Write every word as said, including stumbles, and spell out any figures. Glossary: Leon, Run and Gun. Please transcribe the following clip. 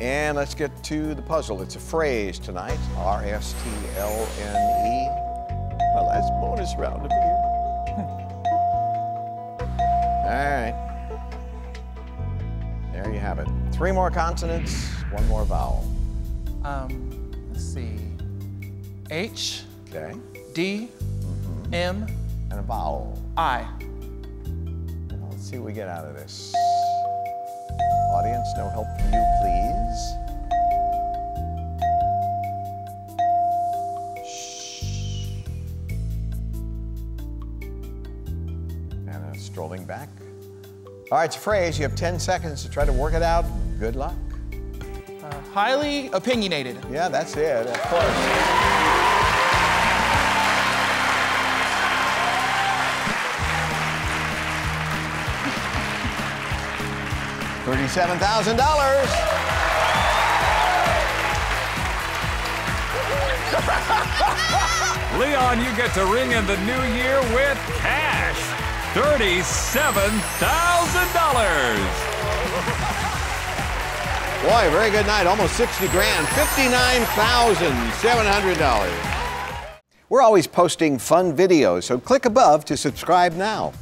And let's get to the puzzle. It's a phrase tonight, R S T L N E. My last bonus round up here. All right. There you have it. Three more consonants, one more vowel. Um, let's see. H. Okay. D. Mm-hmm. M. And a vowel. I. Let's see what we get out of this. Audience, no help from you, please. Shh. And strolling back. All right, it's a phrase. You have ten seconds to try to work it out. Good luck. Uh, highly opinionated. Yeah, that's it. That's close. thirty-seven thousand dollars. Leon, you get to ring in the new year with cash. thirty-seven thousand dollars. Boy, very good night. Almost sixty grand. fifty-nine thousand seven hundred dollars. We're always posting fun videos, so click above to subscribe now.